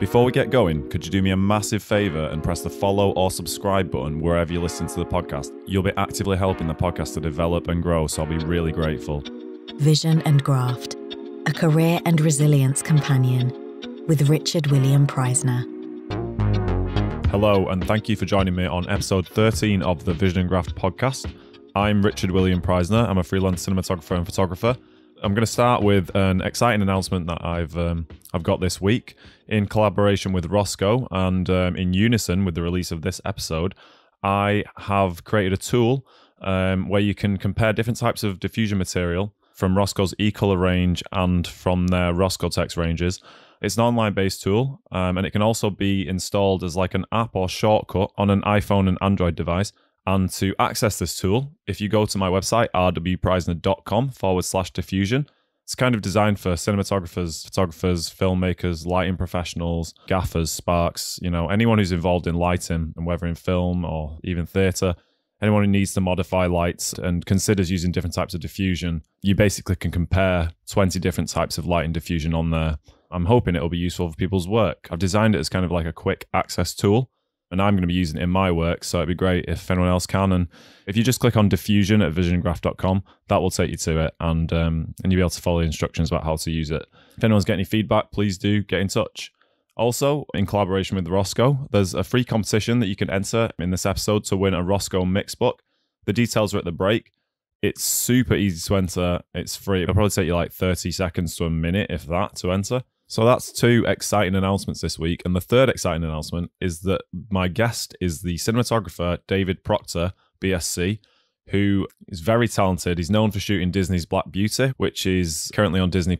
Before we get going, could you do me a massive favour and press the follow or subscribe button wherever you listen to the podcast? You'll be actively helping the podcast to develop and grow, so I'll be really grateful. Vision and Graft, a career and resilience companion with Richard William Preisner. Hello, and thank you for joining me on episode 13 of the Vision and Graft podcast. I'm Richard William Preisner. I'm a freelance cinematographer and photographer. I'm going to start with an exciting announcement that I've got this week. In collaboration with Rosco and in unison with the release of this episode, I have created a tool where you can compare different types of diffusion material from Rosco's eColor range and from their Roscotex ranges. It's an online-based tool, and it can also be installed as like an app or shortcut on an iPhone and Android device. And to access this tool, if you go to my website, rwpreisner.com/diffusion, it's kind of designed for cinematographers, photographers, filmmakers, lighting professionals, gaffers, sparks, you know, anyone who's involved in lighting, and whether in film or even theatre, anyone who needs to modify lights and considers using different types of diffusion. You basically can compare 20 different types of light and diffusion on there. I'm hoping it'll be useful for people's work. I've designed it as kind of like a quick access tool, and I'm going to be using it in my work, so it'd be great if anyone else can. And if you just click on diffusion at visiongraft.com, that will take you to it, and you'll be able to follow the instructions about how to use it. If anyone's got any feedback, please do get in touch. Also, in collaboration with Rosco, there's a free competition that you can enter in this episode to win a Rosco Mixbook. The details are at the break. It's super easy to enter. It's free. It'll probably take you like 30 seconds to a minute, if that, to enter. So that's two exciting announcements this week. And the third exciting announcement is that my guest is the cinematographer David Procter, BSC, who is very talented. He's known for shooting Disney's Black Beauty, which is currently on Disney+.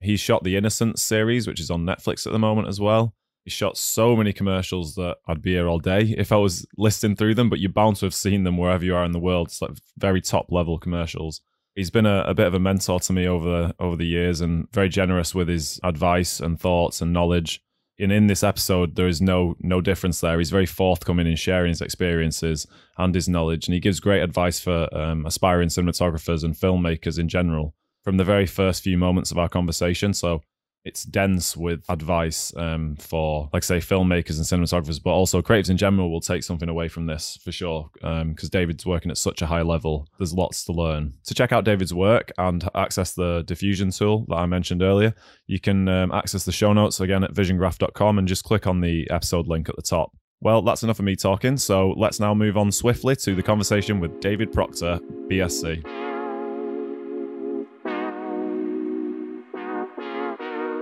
He shot The Innocents series, which is on Netflix at the moment as well. He shot so many commercials that I'd be here all day if I was listing through them, but you're bound to have seen them wherever you are in the world. It's like very top level commercials. He's been a bit of a mentor to me over the years, and very generous with his advice and thoughts and knowledge. And in this episode, there is no difference there. He's very forthcoming in sharing his experiences and his knowledge, and he gives great advice for aspiring cinematographers and filmmakers in general from the very first few moments of our conversation. So it's dense with advice for, like I say, filmmakers and cinematographers, but also creatives in general will take something away from this for sure, because David's working at such a high level. There's lots to learn. To check out David's work and access the diffusion tool that I mentioned earlier, you can access the show notes again at visiongraft.com and just click on the episode link at the top. Well, that's enough of me talking, so let's now move on swiftly to the conversation with David Procter, BSC.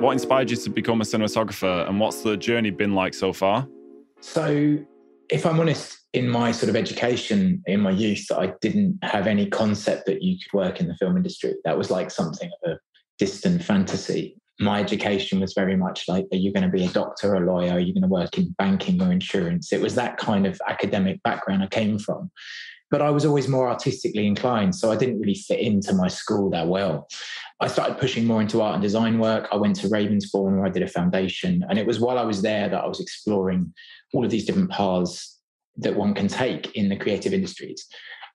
What inspired you to become a cinematographer, and what's the journey been like so far? So if I'm honest, in my sort of education, in my youth, I didn't have any concept that you could work in the film industry. That was like something of a distant fantasy. My education was very much like, are you going to be a doctor, a lawyer? Are you going to work in banking or insurance? It was that kind of academic background I came from. But I was always more artistically inclined, so I didn't really fit into my school that well. I started pushing more into art and design work. I went to Ravensbourne, where I did a foundation. And it was while I was there that I was exploring all of these different paths that one can take in the creative industries.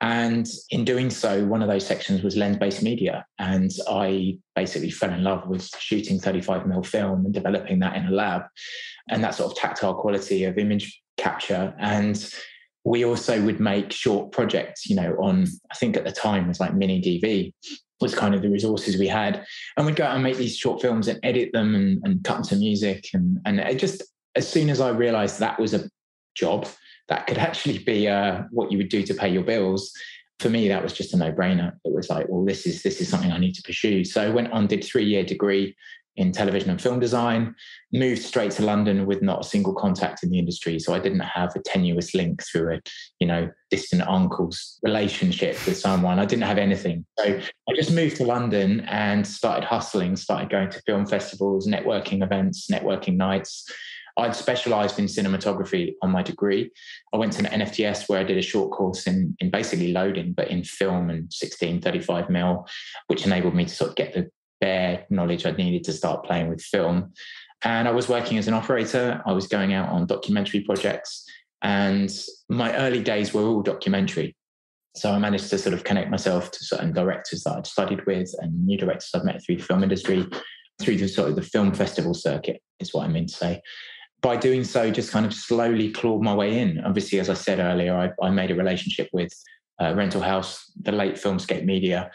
And in doing so, one of those sections was lens-based media. And I basically fell in love with shooting 35mm film and developing that in a lab, and that sort of tactile quality of image capture. And we also would make short projects, you know, on, I think at the time it was like mini DV was kind of the resources we had. And we'd go out and make these short films and edit them and cut them to music. And it just, as soon as I realized that was a job that could actually be what you would do to pay your bills, for me, that was just a no-brainer. It was like, well, this is something I need to pursue. So I went on, did a 3-year degree in television and film design, moved straight to London with not a single contact in the industry. So I didn't have a tenuous link through a, you know, distant uncle's relationship with someone. I didn't have anything. So I just moved to London and started hustling, started going to film festivals, networking events, networking nights. I'd specialised in cinematography on my degree. I went to an NFTS where I did a short course in basically loading, but in film and 16-35mm, which enabled me to sort of get the bare knowledge I needed to start playing with film. And I was working as an operator. I was going out on documentary projects, and my early days were all documentary. So I managed to sort of connect myself to certain directors that I'd studied with and new directors I'd met through the film industry. through to sort of the film festival circuit, is what I mean to say. By doing so, just kind of slowly clawed my way in. Obviously, as I said earlier, I made a relationship with Rental House, the late Filmscape Media,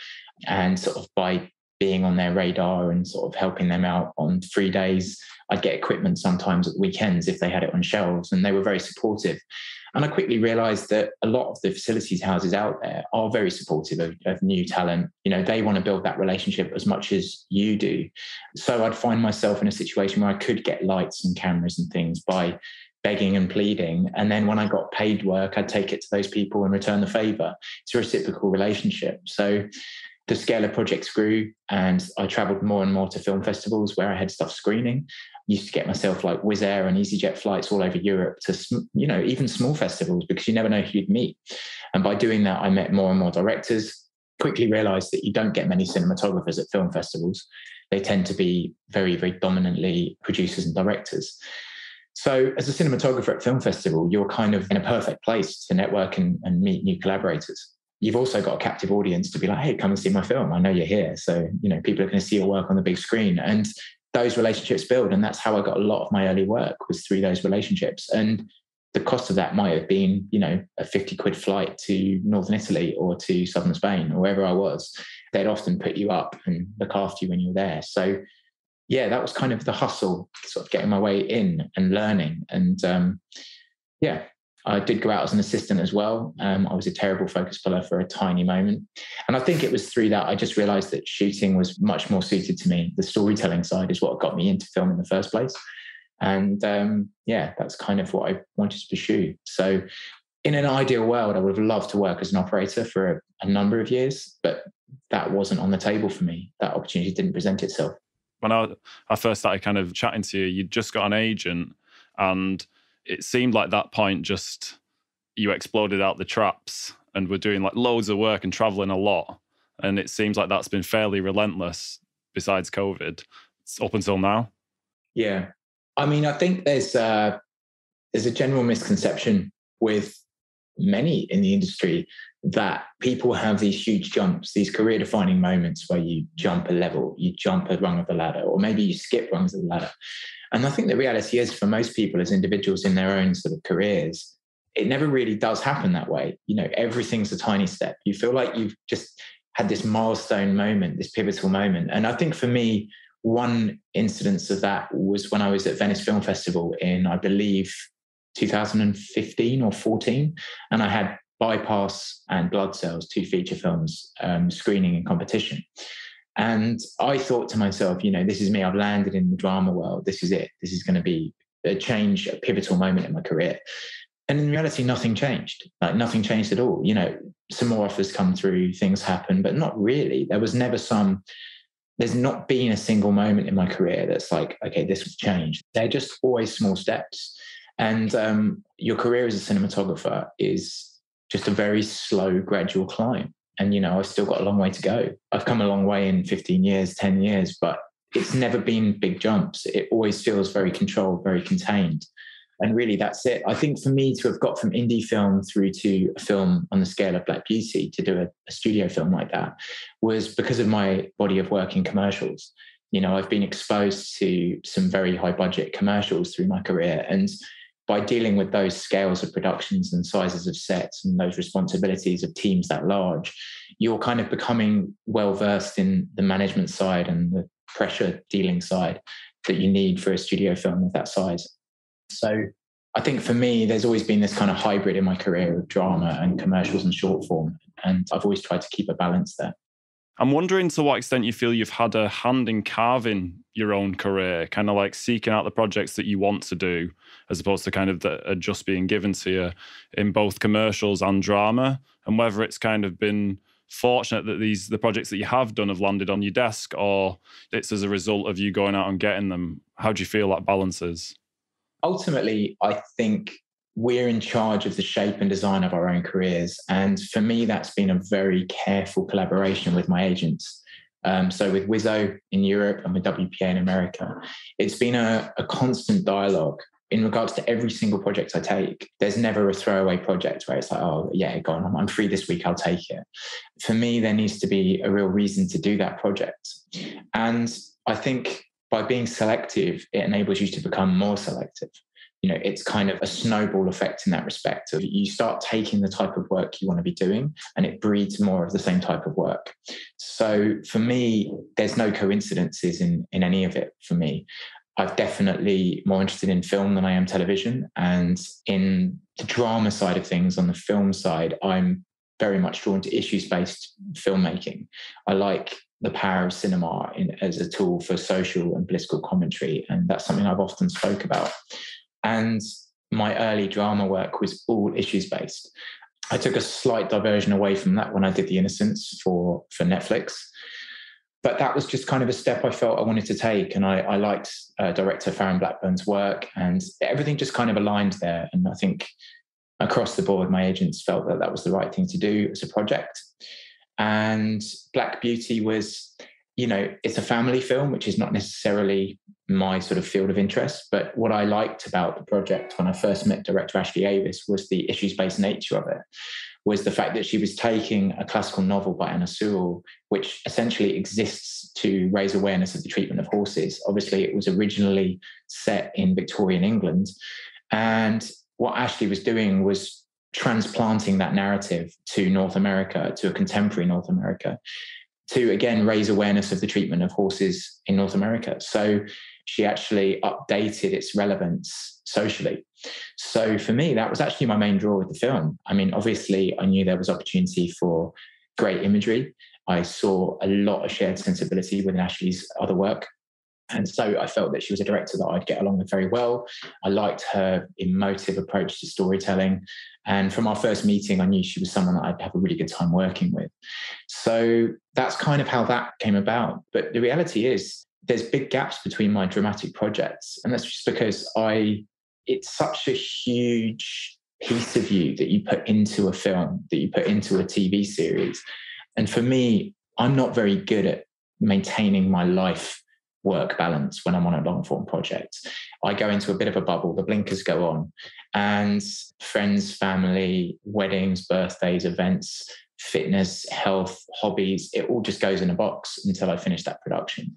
and sort of by being on their radar and sort of helping them out on free days, I'd get equipment sometimes at the weekends if they had it on shelves, and they were very supportive. And I quickly realised that a lot of the facilities houses out there are very supportive of new talent. You know, they want to build that relationship as much as you do. So I'd find myself in a situation where I could get lights and cameras and things by begging and pleading. And then when I got paid work, I'd take it to those people and return the favour. It's a reciprocal relationship. So the scale of projects grew, and I travelled more and more to film festivals where I had stuff screening. Used to get myself like Wizz Air and EasyJet flights all over Europe to, you know, even small festivals, because you never know who you'd meet. And by doing that, I met more and more directors. Quickly realised that you don't get many cinematographers at film festivals. They tend to be very, very dominantly producers and directors. So as a cinematographer at film festival, you're kind of in a perfect place to network and meet new collaborators. You've also got a captive audience to be like, hey, come and see my film. I know you're here. So, you know, people are going to see your work on the big screen. And those relationships build. And that's how I got a lot of my early work, was through those relationships. And the cost of that might have been, you know, a 50 quid flight to Northern Italy or to Southern Spain or wherever I was. They'd often put you up and look after you when you're there. So yeah, that was kind of the hustle, sort of getting my way in and learning. And yeah, I did go out as an assistant as well. I was a terrible focus puller for a tiny moment. And I think it was through that I just realised that shooting was much more suited to me. The storytelling side is what got me into film in the first place. And yeah, that's kind of what I wanted to pursue. So in an ideal world, I would have loved to work as an operator for a number of years, but that wasn't on the table for me. That opportunity didn't present itself. When I first started kind of chatting to you, you'd just got an agent, and it seemed like that point just you exploded out the traps and were doing like loads of work and traveling a lot. And it seems like that's been fairly relentless besides COVID up until now. Yeah. I mean, I think there's a general misconception with many in the industry that people have these huge jumps, these career-defining moments where you jump a level, you jump a rung of the ladder, or maybe you skip rungs of the ladder. And I think the reality is, for most people as individuals in their own sort of careers, it never really does happen that way. You know, everything's a tiny step. You feel like you've just had this milestone moment, this pivotal moment. And I think for me, one incidence of that was when I was at Venice Film Festival in, I believe, 2015 or 14. And I had Bypass and Blood Cells, two feature films, screening in competition. And I thought to myself, you know, this is me. I've landed in the drama world. This is it. This is going to be a change, a pivotal moment in my career. And in reality, nothing changed. Like, nothing changed at all. You know, some more offers come through, things happen, but not really. There was never some, there's not been a single moment in my career that's like, okay, this will change. They're just always small steps. And your career as a cinematographer is just a very slow, gradual climb. And, you know, I've still got a long way to go. I've come a long way in 15 years, 10 years, but it's never been big jumps. It always feels very controlled, very contained. And really, that's it. I think for me to have got from indie film through to a film on the scale of Black Beauty, to do a studio film like that, was because of my body of work in commercials. You know, I've been exposed to some very high budget commercials through my career. And by dealing with those scales of productions and sizes of sets and those responsibilities of teams that large, you're kind of becoming well-versed in the management side and the pressure dealing side that you need for a studio film of that size. So I think for me, there's always been this kind of hybrid in my career of drama and commercials and short form. And I've always tried to keep a balance there. I'm wondering to what extent you feel you've had a hand in carving your own career, kind of like seeking out the projects that you want to do, as opposed to kind of that are just being given to you in both commercials and drama, and whether it's kind of been fortunate that the projects that you have done have landed on your desk, or it's as a result of you going out and getting them. How do you feel that balance is? Ultimately, I think we're in charge of the shape and design of our own careers. And for me, that's been a very careful collaboration with my agents. So with Wizzo in Europe and with WPA in America, it's been a constant dialogue in regards to every single project I take. There's never a throwaway project where it's like, oh yeah, go on, I'm free this week, I'll take it. For me, there needs to be a real reason to do that project. And I think by being selective, it enables you to become more selective. You know, it's kind of a snowball effect in that respect. So you start taking the type of work you want to be doing, and it breeds more of the same type of work. So for me, there's no coincidences in any of it for me. I'm definitely more interested in film than I am television. And in the drama side of things, on the film side, I'm very much drawn to issues-based filmmaking. I like the power of cinema as a tool for social and political commentary. And that's something I've often spoke about. And my early drama work was all issues-based. I took a slight diversion away from that when I did The Innocents for Netflix. But that was just kind of a step I felt I wanted to take. And I liked director Farron Blackburn's work, and everything just kind of aligned there. And I think across the board, my agents felt that that was the right thing to do as a project. And Black Beauty was, you know, it's a family film, which is not necessarily my sort of field of interest. But what I liked about the project when I first met director Ashley Avis was the issues-based nature of it, was the fact that she was taking a classical novel by Anna Sewell, which essentially exists to raise awareness of the treatment of horses. Obviously, it was originally set in Victorian England. And what Ashley was doing was transplanting that narrative to North America, to a contemporary North America, to, again, raise awareness of the treatment of horses in North America. So she actually updated its relevance socially. So for me, that was actually my main draw with the film. I mean, obviously, I knew there was opportunity for great imagery. I saw a lot of shared sensibility within Ashley's other work. And so I felt that she was a director that I'd get along with very well. I liked her emotive approach to storytelling. And from our first meeting, I knew she was someone that I'd have a really good time working with. So that's kind of how that came about. But the reality is there's big gaps between my dramatic projects. And that's just because it's such a huge piece of you that you put into a film, that you put into a TV series. And for me, I'm not very good at maintaining my life work balance when I'm on a long form project. I go into a bit of a bubble, the blinkers go on, and friends, family, weddings, birthdays, events, fitness, health, hobbies, it all just goes in a box until I finish that production.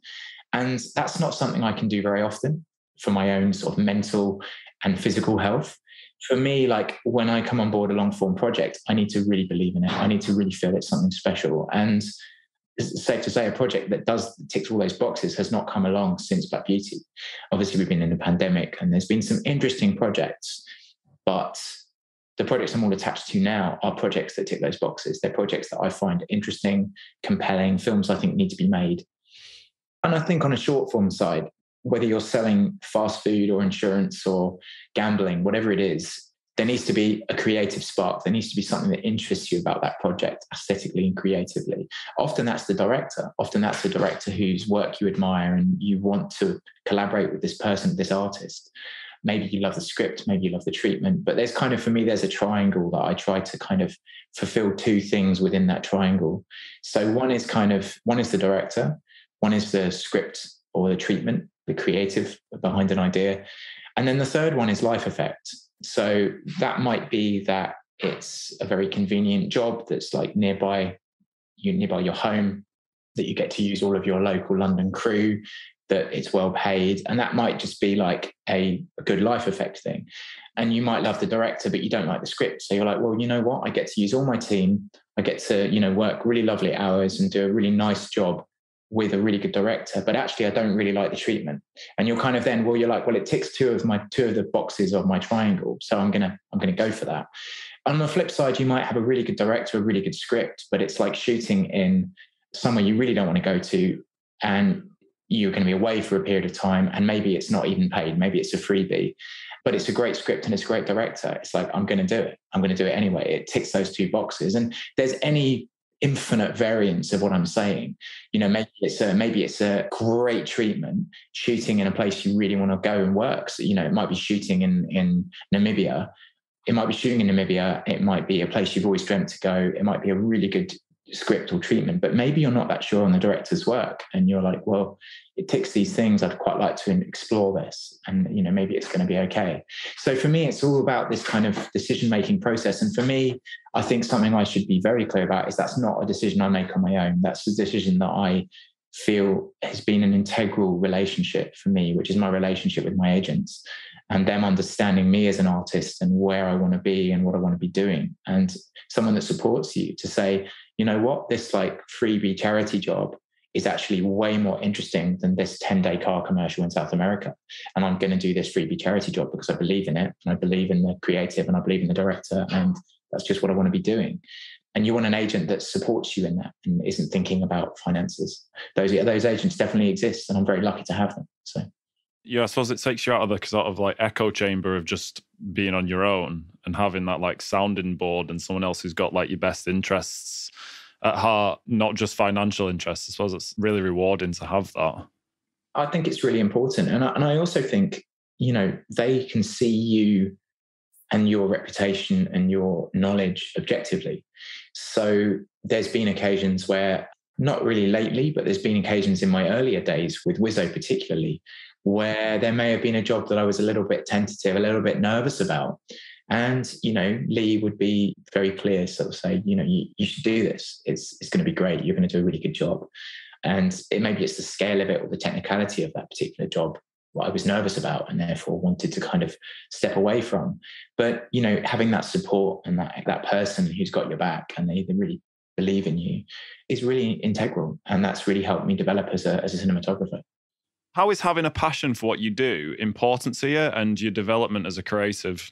And that's not something I can do very often for my own sort of mental and physical health. For me, like when I come on board a long form project, I need to really believe in it. I need to really feel it's something special. And it's safe to say a project that ticks all those boxes has not come along since Black Beauty. Obviously, we've been in a pandemic and there's been some interesting projects, but the projects I'm all attached to now are projects that tick those boxes. They're projects that I find interesting, compelling, films I think need to be made. And I think on a short form side, whether you're selling fast food or insurance or gambling, whatever it is, there needs to be a creative spark. There needs to be something that interests you about that project aesthetically and creatively. Often that's the director. Often that's the director whose work you admire and you want to collaborate with this person, this artist. Maybe you love the script, maybe you love the treatment, but there's kind of, for me, there's a triangle that I try to kind of fulfill two things within that triangle. So one is the director, one is the script or the treatment, the creative behind an idea. And then the third one is life effect. So that might be that it's a very convenient job that's like nearby your home, that you get to use all of your local London crew, that it's well paid. And that might just be like a good life effect thing. And you might love the director, but you don't like the script. So you're like, well, you know what? I get to use all my team. I get to, you know, work really lovely hours and do a really nice job with a really good director, but actually I don't really like the treatment. And you're kind of then, well, you're like, well, it ticks two of the boxes of my triangle. So I'm gonna go for that. On the flip side, you might have a really good director, a really good script, but it's like shooting in somewhere you really don't want to go to, and you're going to be away for a period of time, and maybe it's not even paid, maybe it's a freebie, but it's a great script and it's a great director. It's like, I'm going to do it anyway. It ticks those two boxes. And there's any infinite variants of what I'm saying. You know, maybe it's a great treatment, shooting in a place you really want to go and work. So, you know, it might be shooting in Namibia. It might be shooting in Namibia. It might be a place you've always dreamt to go. It might be a really good script or treatment, but maybe you're not that sure on the director's work. And you're like, well, it ticks these things. I'd quite like to explore this. And, you know, maybe it's going to be okay. So for me, it's all about this kind of decision-making process. And for me, I think something I should be very clear about is that's not a decision I make on my own. That's a decision that I feel has been an integral relationship for me, which is my relationship with my agents and them understanding me as an artist and where I want to be and what I want to be doing. And someone that supports you to say, you know what, this like freebie charity job is actually way more interesting than this 10-day car commercial in South America. And I'm going to do this freebie charity job because I believe in it. And I believe in the creative and I believe in the director. And that's just what I want to be doing. And you want an agent that supports you in that and isn't thinking about finances. Those agents definitely exist, and I'm very lucky to have them. So, yeah, I suppose it takes you out of the sort of like echo chamber of just being on your own and having that like sounding board and someone else who's got like your best interests at heart, not just financial interests. I suppose it's really rewarding to have that. I think it's really important. And I also think, you know, they can see you and your reputation and your knowledge objectively. So there's been occasions where, not really lately, but there's been occasions in my earlier days with Wizzo particularly, where there may have been a job that I was a little bit tentative, a little bit nervous about. And, you know, Lee would be very clear, sort of say, you know, you should do this. It's going to be great. You're going to do a really good job. And maybe it's the scale of it or the technicality of that particular job, what I was nervous about and therefore wanted to kind of step away from. But, you know, having that support and that person who's got your back and they really believe in you is really integral. And that's really helped me develop as a cinematographer. How is having a passion for what you do important to you and your development as a creative?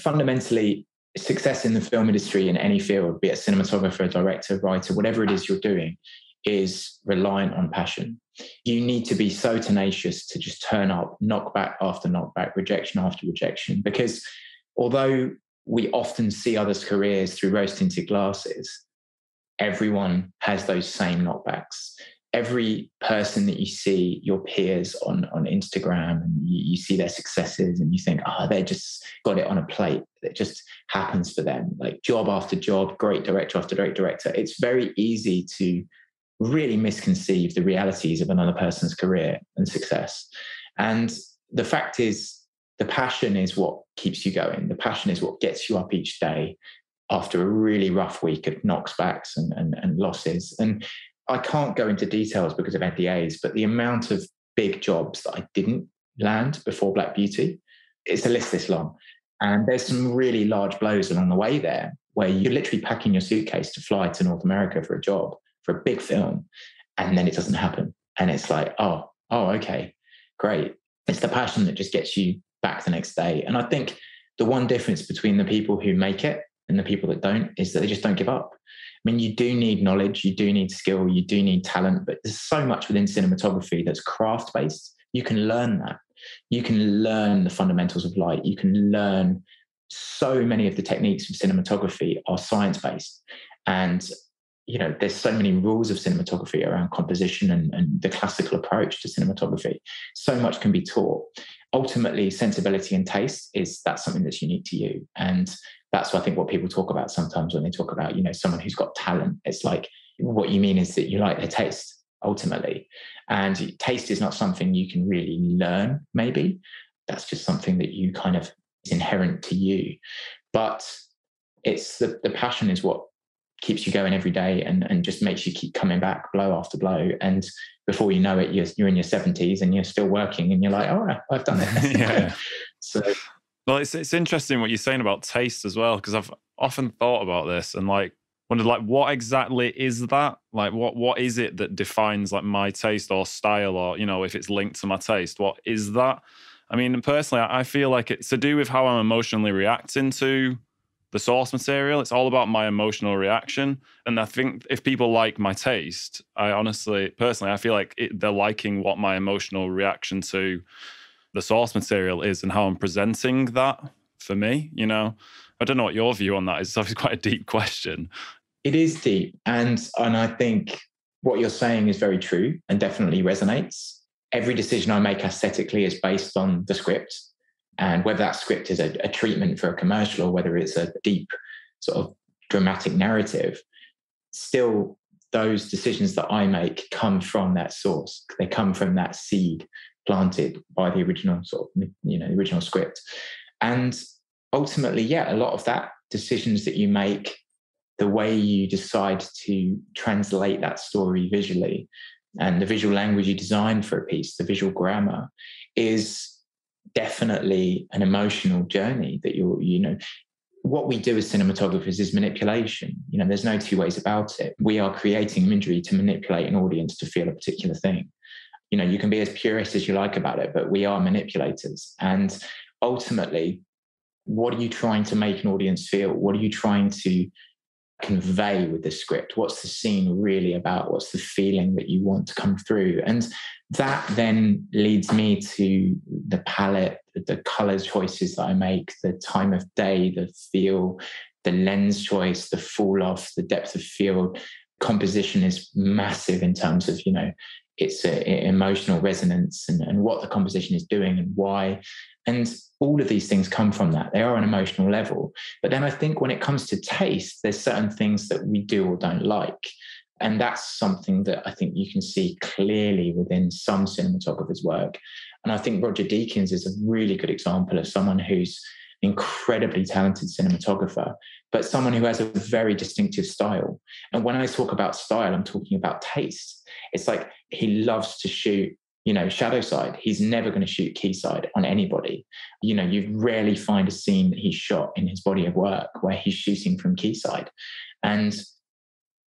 Fundamentally, success in the film industry in any field, be it a cinematographer, a director, writer, whatever it is you're doing, is reliant on passion. You need to be so tenacious to just turn up, knockback after knockback, rejection after rejection, because although we often see others' careers through rose-tinted glasses, everyone has those same knockbacks. Every person that you see, your peers on Instagram, and you see their successes and you think, they just got it on a plate. It just happens for them, like job after job, great director after great director. It's very easy to really misconceive the realities of another person's career and success. And the fact is, the passion is what keeps you going. The passion is what gets you up each day after a really rough week of knockbacks and losses. And I can't go into details because of NDAs, but the amount of big jobs that I didn't land before Black Beauty, it's a list this long. And there's some really large blows along the way there where you're literally packing your suitcase to fly to North America for a job, for a big film, and then it doesn't happen. And it's like, okay, great. It's the passion that just gets you back the next day. And I think the one difference between the people who make it and the people that don't is that they just don't give up. I mean, you do need knowledge, you do need skill, you do need talent, but there's so much within cinematography that's craft-based. You can learn that. You can learn the fundamentals of light. You can learn so many of the techniques of cinematography are science-based. And you know, there's so many rules of cinematography around composition and the classical approach to cinematography. So much can be taught. Ultimately, sensibility and taste is that's something that's unique to you. And that's, I think, what people talk about sometimes when they talk about, you know, someone who's got talent. It's like, what you mean is that you like their taste, ultimately. And taste is not something you can really learn, maybe. That's just something that you kind of is inherent to you. But it's the passion is what keeps you going every day and just makes you keep coming back blow after blow. And before you know it, you're in your 70s and you're still working and you're like, all right, I've done it. Yeah. So, well, it's interesting what you're saying about taste as well, because I've often thought about this and like wondered, like, what exactly is that? Like, what is it that defines like my taste or style, or, you know, if it's linked to my taste, what is that? I mean, personally, I feel like it's to do with how I'm emotionally reacting to the source material. It's all about my emotional reaction. And I think if people like my taste, I feel like they're liking what my emotional reaction to the source material is and how I'm presenting that for me, you know? I don't know what your view on that is. It's obviously quite a deep question. It is deep. And I think what you're saying is very true and definitely resonates. Every decision I make aesthetically is based on the script. And whether that script is a treatment for a commercial or whether it's a deep sort of dramatic narrative, still those decisions that I make come from that source. They come from that seed planted by the original sort of, you know, the original script. And ultimately, yeah, a lot of that decisions that you make, the way you decide to translate that story visually and the visual language you design for a piece, the visual grammar, is definitely an emotional journey that you're. What we do as cinematographers is manipulation. You know, there's no two ways about it. We are creating imagery to manipulate an audience to feel a particular thing. You know, you can be as purist as you like about it, but we are manipulators. And ultimately, what are you trying to make an audience feel? What are you trying to convey with the script? What's the scene really about? What's the feeling that you want to come through? And that then leads me to the palette, the color choices that I make, the time of day, the feel, the lens choice, the fall off, the depth of field. Composition is massive in terms of, you know, it's an emotional resonance and what the composition is doing and why. And all of these things come from that. They are an emotional level. But then I think when it comes to taste, there's certain things that we do or don't like. And that's something that I think you can see clearly within some cinematographers' work. And I think Roger Deakins is a really good example of someone who's an incredibly talented cinematographer, but someone who has a very distinctive style. And when I talk about style, I'm talking about taste. It's like he loves to shoot, you know, shadow side. He's never going to shoot key side on anybody. You know, you rarely find a scene that he shot in his body of work where he's shooting from key side. And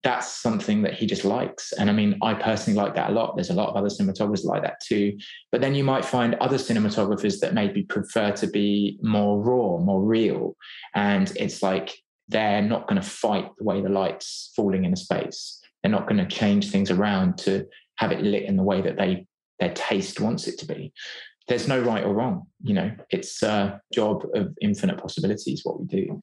that's something that he just likes. And I mean, I personally like that a lot. There's a lot of other cinematographers like that too. But then you might find other cinematographers that maybe prefer to be more raw, more real. And it's like, they're not going to fight the way the light's falling in a space. They're not going to change things around to have it lit in the way that their taste wants it to be. There's no right or wrong. You know, it's a job of infinite possibilities, what we do.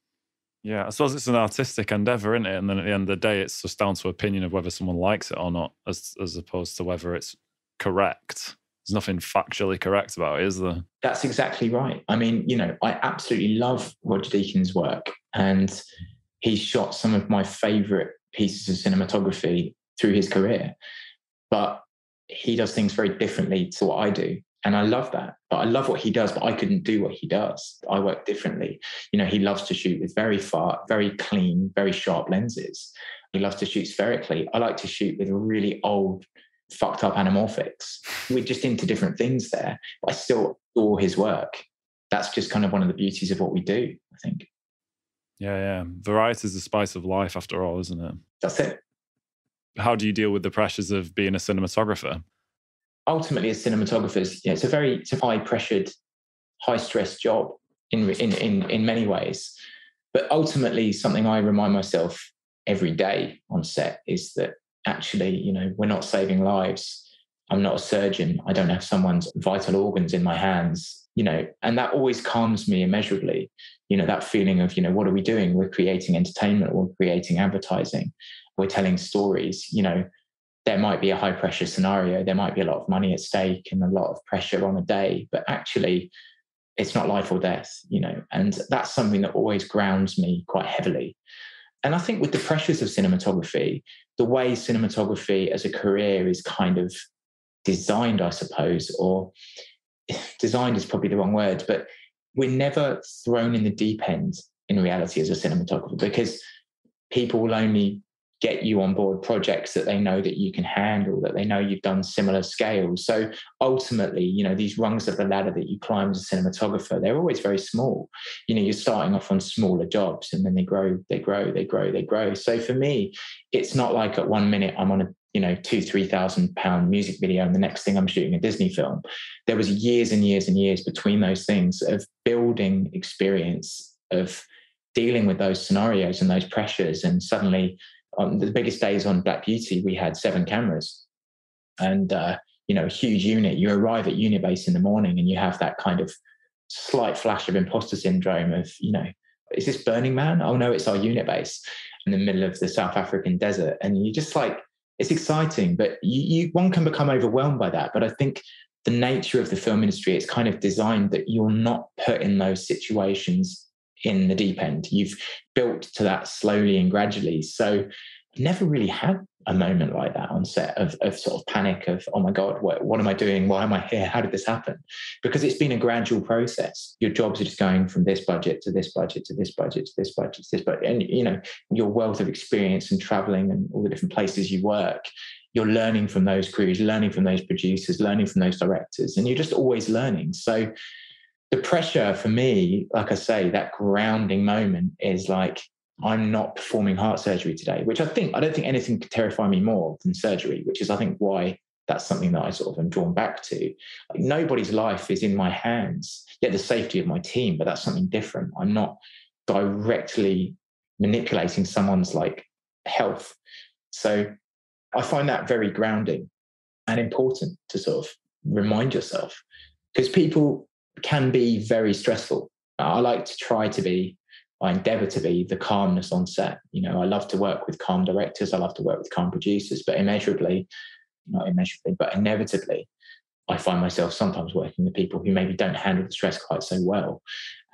Yeah, I suppose it's an artistic endeavour, isn't it? And then at the end of the day, it's just down to opinion of whether someone likes it or not, as opposed to whether it's correct. There's nothing factually correct about it, is there? That's exactly right. I mean, you know, I absolutely love Roger Deakins' work, and he shot some of my favourite pieces of cinematography through his career. But he does things very differently to what I do. And I love that. But I love what he does, but I couldn't do what he does. I work differently. You know, he loves to shoot with very far, very clean, very sharp lenses. He loves to shoot spherically. I like to shoot with really old, fucked up anamorphics. We're just into different things there. I still adore his work. That's just kind of one of the beauties of what we do, I think. Yeah, yeah. Variety is the spice of life after all, isn't it? That's it. How do you deal with the pressures of being a cinematographer? Ultimately, as cinematographers, yeah, it's a high-pressured, high-stress job in many ways. But ultimately, something I remind myself every day on set is that actually, you know, we're not saving lives. I'm not a surgeon. I don't have someone's vital organs in my hands, you know, and that always calms me immeasurably. You know, that feeling of, you know, what are we doing? We're creating entertainment, we're creating advertising, we're telling stories. You know, there might be a high pressure scenario. There might be a lot of money at stake and a lot of pressure on a day, but actually it's not life or death, you know, and that's something that always grounds me quite heavily. And I think with the pressures of cinematography, the way cinematography as a career is kind of designed, I suppose, or designed is probably the wrong word, but we're never thrown in the deep end in reality as a cinematographer, because people will only get you on board projects that they know that you can handle, that they know you've done similar scales. So ultimately, you know, these rungs of the ladder that you climb as a cinematographer, they're always very small. You know, you're starting off on smaller jobs and then they grow. So for me, it's not like at one minute I'm on a, you know, £2,000-3,000 music video and the next thing I'm shooting a Disney film. There was years and years and years between those things of building experience, of dealing with those scenarios and those pressures. And suddenly, on the biggest days on Black Beauty, we had 7 cameras and, you know, a huge unit. You arrive at Unibase in the morning and you have that kind of slight flash of imposter syndrome of, you know, is this Burning Man? Oh, no, it's our unit base in the middle of the South African desert. And you're just like, it's exciting, but one can become overwhelmed by that. But I think the nature of the film industry, it's kind of designed that you're not put in those situations in the deep end. You've built to that slowly and gradually. So I've never really had a moment like that on set of sort of panic of, oh my God, what am I doing? Why am I here? How did this happen? Because it's been a gradual process. Your jobs are just going from this budget to this budget to this budget to this budget to this budget. And, you know, your wealth of experience and traveling and all the different places you work you're learning from those crews, learning from those producers, learning from those directors, and you're just always learning. So the pressure for me, like I say, that grounding moment is like, I'm not performing heart surgery today, which I don't think anything could terrify me more than surgery, which is, I think, why that's something that I sort of am drawn back to. Like, nobody's life is in my hands, yet the safety of my team, but that's something different. I'm not directly manipulating someone's like health. So I find that very grounding and important to sort of remind yourself, because people can be very stressful. I like to try to be, I endeavour to be the calmness on set. You know, I love to work with calm directors. I love to work with calm producers, but inevitably, I find myself sometimes working with people who maybe don't handle the stress quite so well.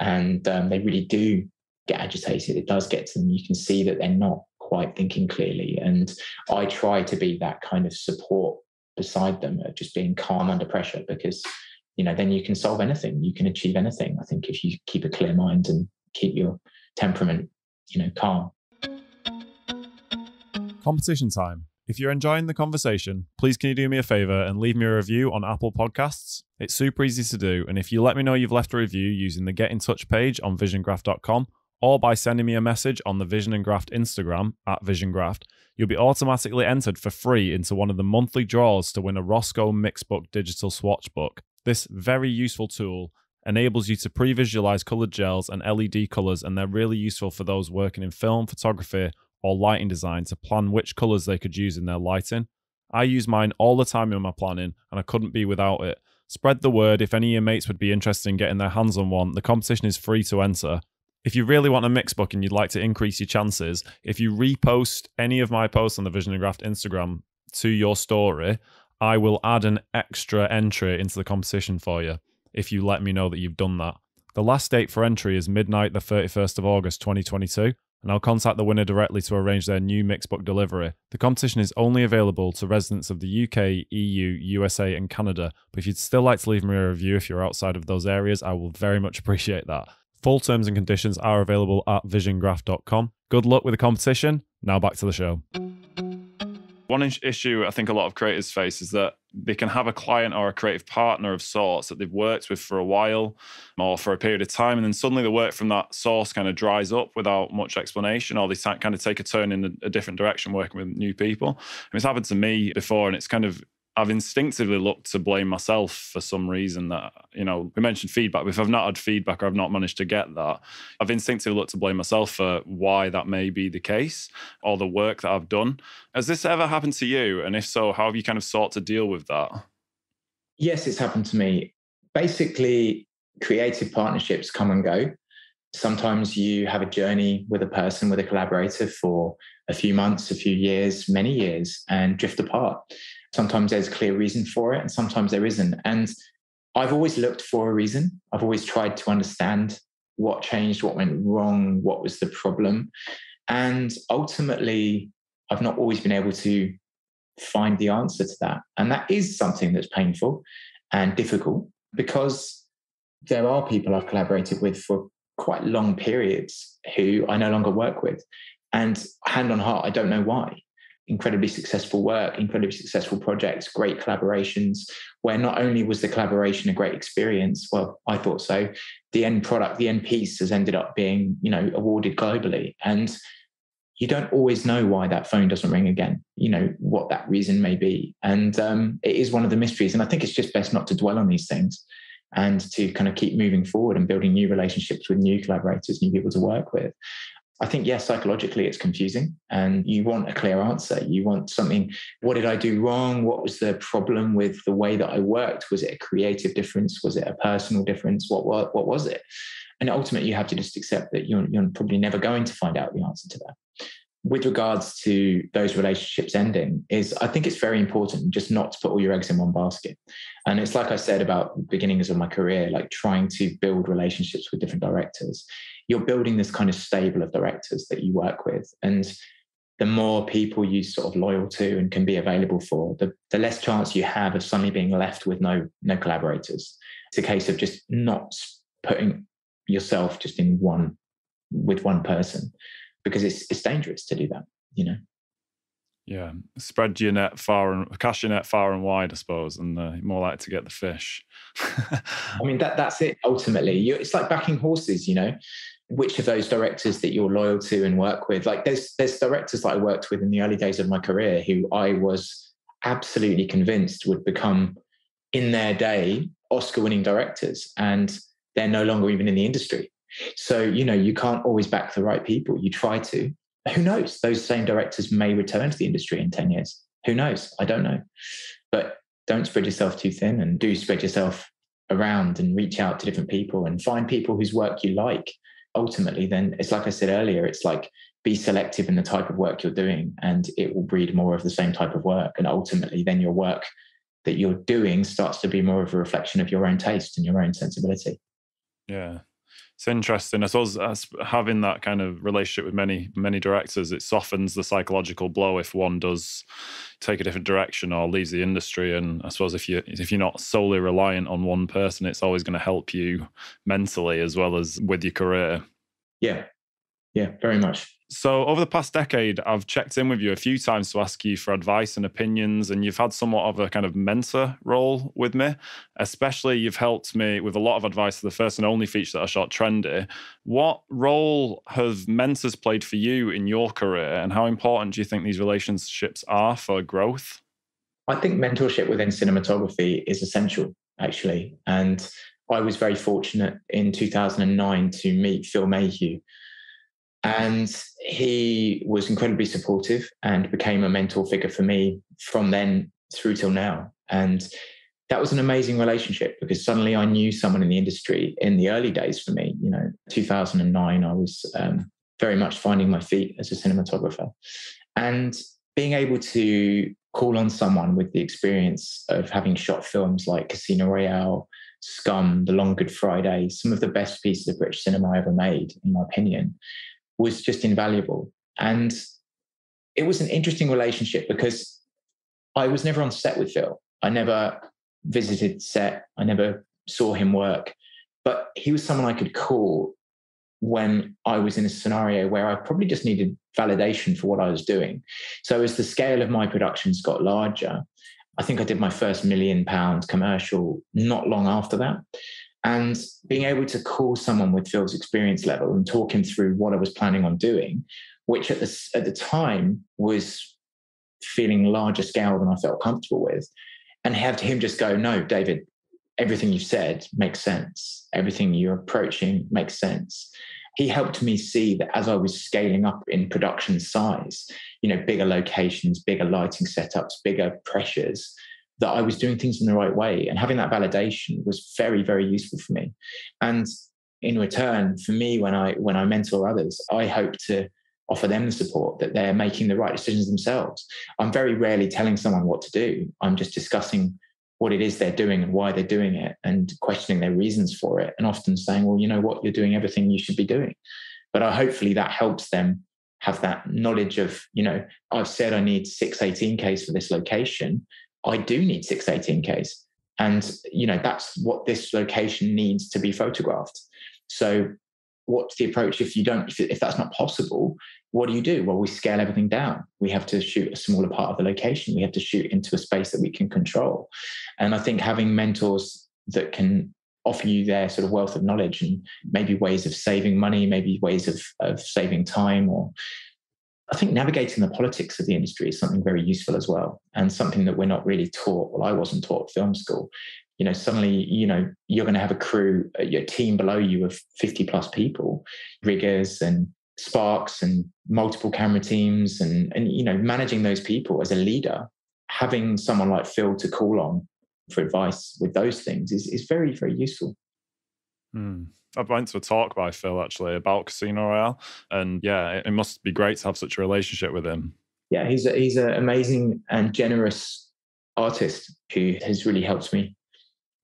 And they really do get agitated. It does get to them. You can see that they're not quite thinking clearly. And I try to be that kind of support beside them, of just being calm under pressure, because, you know, then you can solve anything. You can achieve anything, I think, if you keep a clear mind and keep your temperament, you know, calm. Competition time. If you're enjoying the conversation, please can you do me a favour and leave me a review on Apple Podcasts? It's super easy to do, and if you let me know you've left a review using the Get in Touch page on visiongraft.com, or by sending me a message on the Vision and Graft Instagram @visiongraft, you'll be automatically entered for free into one of the monthly draws to win a Rosco Mixbook digital swatch book. This very useful tool enables you to pre-visualize coloured gels and LED colours, and they're really useful for those working in film, photography or lighting design to plan which colours they could use in their lighting. I use mine all the time in my planning, and I couldn't be without it. Spread the word if any of your mates would be interested in getting their hands on one. The competition is free to enter. If you really want a mix book and you'd like to increase your chances, if you repost any of my posts on the Vision and Graft Instagram to your story, I will add an extra entry into the competition for you if you let me know that you've done that. The last date for entry is midnight the 31st of August 2022, and I'll contact the winner directly to arrange their new mixbook delivery. The competition is only available to residents of the UK, EU, USA and Canada, but if you'd still like to leave me a review if you're outside of those areas, I will very much appreciate that. Full terms and conditions are available at visiongraft.com. Good luck with the competition. Now back to the show. One issue I think a lot of creators face is that they can have a client or a creative partner of sorts that they've worked with for a while or for a period of time, and then suddenly the work from that source kind of dries up without much explanation, or they kind of take a turn in a different direction working with new people. And it's happened to me before, and it's kind of, I've instinctively looked to blame myself for some reason that, you know, we mentioned feedback. If I've not had feedback or I've not managed to get that, I've instinctively looked to blame myself for why that may be the case or the work that I've done. Has this ever happened to you? And if so, how have you kind of sought to deal with that? Yes, it's happened to me. Basically, creative partnerships come and go. Sometimes you have a journey with a person, with a collaborator for a few months, a few years, many years, and drift apart. Sometimes there's clear reason for it and sometimes there isn't. And I've always looked for a reason. I've always tried to understand what changed, what went wrong, what was the problem. And ultimately, I've not always been able to find the answer to that. And that is something that's painful and difficult, because there are people I've collaborated with for quite long periods who I no longer work with. And hand on heart, I don't know why. Incredibly successful work, incredibly successful projects, great collaborations, where not only was the collaboration a great experience, well, I thought so, the end product, the end piece has ended up being, you know, awarded globally. And you don't always know why that phone doesn't ring again, you know, what that reason may be. And it is one of the mysteries. And I think it's just best not to dwell on these things and to kind of keep moving forward and building new relationships with new collaborators, new people to work with. I think, yes, psychologically it's confusing and you want a clear answer. You want something, what did I do wrong? What was the problem with the way that I worked? Was it a creative difference? Was it a personal difference? What was it? And ultimately you have to just accept that you're probably never going to find out the answer to that. With regards to those relationships ending, is I think it's very important just not to put all your eggs in one basket. And it's like I said about the beginnings of my career, like trying to build relationships with different directors. You're building this kind of stable of directors that you work with. And the more people you sort of loyal to and can be available for, the less chance you have of suddenly being left with no collaborators. It's a case of just not putting yourself just in one, with one person, because it's dangerous to do that, you know? Yeah, spread your net far and cast your net far and wide, I suppose, and you're more likely to get the fish. I mean, that's it. Ultimately, it's like backing horses. You know, which of those directors that you're loyal to and work with? Like, there's directors that I worked with in the early days of my career who I was absolutely convinced would become, in their day, Oscar-winning directors, and they're no longer even in the industry. So, you know, you can't always back the right people. You try to. Who knows? Those same directors may return to the industry in 10 years. Who knows? I don't know. But don't spread yourself too thin, and do spread yourself around and reach out to different people and find people whose work you like. Ultimately, then it's like I said earlier, it's like be selective in the type of work you're doing, and it will breed more of the same type of work. And ultimately, then your work that you're doing starts to be more of a reflection of your own taste and your own sensibility. Yeah. It's interesting. I suppose as having that kind of relationship with many directors, it softens the psychological blow if one does take a different direction or leaves the industry. And I suppose if you're not solely reliant on one person, it's always going to help you mentally as well as with your career. Yeah. Yeah, very much. So over the past decade, I've checked in with you a few times to ask you for advice and opinions, and you've had somewhat of a kind of mentor role with me. Especially, you've helped me with a lot of advice for the first and only feature that I shot, Trendy. What role have mentors played for you in your career, and how important do you think these relationships are for growth? I think mentorship within cinematography is essential, actually. And I was very fortunate in 2009 to meet Phil Mayhew. And he was incredibly supportive and became a mentor figure for me from then through till now. And that was an amazing relationship, because suddenly I knew someone in the industry in the early days for me. You know, 2009, I was very much finding my feet as a cinematographer. And being able to call on someone with the experience of having shot films like Casino Royale, Scum, The Long Good Friday, some of the best pieces of British cinema I ever made, in my opinion, was just invaluable. And it was an interesting relationship because I was never on set with Phil. I never visited set. I never saw him work. But he was someone I could call when I was in a scenario where I probably just needed validation for what I was doing. So as the scale of my productions got larger, I think I did my first £1 million commercial not long after that. And being able to call someone with Phil's experience level and talk him through what I was planning on doing, which at the time was feeling larger scale than I felt comfortable with, and have him just go, no, David, everything you've said makes sense. Everything you're approaching makes sense. He helped me see that as I was scaling up in production size, you know, bigger locations, bigger lighting setups, bigger pressures, that I was doing things in the right way. And having that validation was very, very useful for me. And in return, for me, when I mentor others, I hope to offer them the support that they're making the right decisions themselves. I'm very rarely telling someone what to do. I'm just discussing what it is they're doing and why they're doing it, and questioning their reasons for it, and often saying, well, you know what, you're doing everything you should be doing. But hopefully that helps them have that knowledge of, you know, I've said I need 6 18Ks for this location. I do need 6 18Ks. And, you know, that's what this location needs to be photographed. So what's the approach if that's not possible? What do? Well, we scale everything down. We have to shoot a smaller part of the location. We have to shoot into a space that we can control. And I think having mentors that can offer you their sort of wealth of knowledge and maybe ways of saving money, maybe ways of saving time, or I think navigating the politics of the industry is something very useful as well, and something that we're not really taught. Well, I wasn't taught at film school. You know, suddenly, you know, you're going to have a crew, your team below you of 50 plus people, riggers and sparks and multiple camera teams, and you know, managing those people as a leader. Having someone like Phil to call on for advice with those things is very, very useful. Mm. I went to a talk by Phil actually about Casino Royale, and yeah, it must be great to have such a relationship with him. Yeah, he's an amazing and generous artist who has really helped me.